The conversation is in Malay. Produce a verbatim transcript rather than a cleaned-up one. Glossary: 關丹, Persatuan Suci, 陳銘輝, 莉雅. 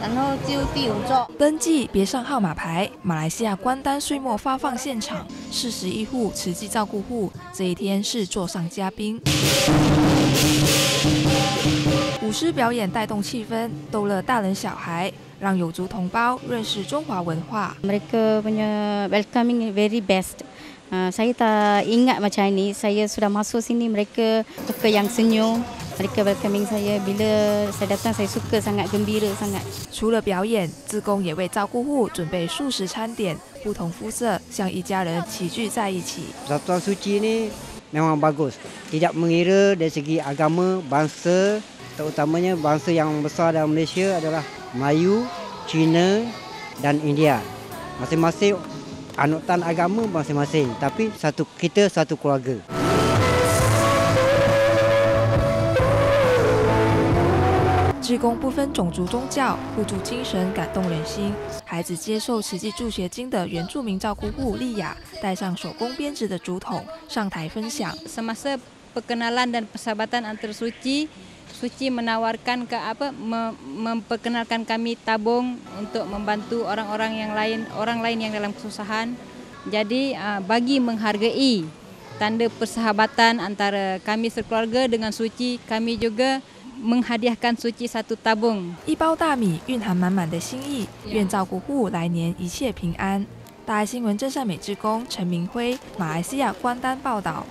然后就第五座登记别上号码牌。马来西亚关丹岁末发放现场，四十一户慈济照顾户这一天是座上嘉宾。舞狮表演带动气氛，逗乐大人小孩，让有族同胞认识中华文化。Mereka punya welcoming very best. Saya tak ingat macam ini. Saya sudah masuk sini mereka suka yang senyum. Mereka welcoming saya bila saya datang saya suka sangat gembira sangat. 除了表演，志工也为照顾户准备素食餐点，不同肤色像一家人齐聚在一起。Persatuan Suci ini memang bagus. Tidak mengira dari segi agama, bangsa. Terutamanya bangsa yang besar dalam Malaysia adalah Melayu, Cina dan India. Masing-masing anutan agama masing-masing, tapi satu kita satu keluarga.志工不分种族、宗教，互助精神感动人心。孩子接受慈济助学金的原住民照顾户丽雅，带上手工编织的竹筒上台分享。Semasa perkenalan dan persahabatan antar suci. Suci menawarkan ke apa memperkenalkan kami tabung untuk membantu orang-orang yang lain orang lain yang dalam kesusahan. Jadi bagi menghargai tanda persahabatan antara kami sekeluarga dengan Suci, kami juga menghadiahkan Suci satu tabung. 一包大米蕴含满满的心意，愿照顾户来年一切平安。大爱新闻郑善美志工陈明辉，马来西亚关丹报道。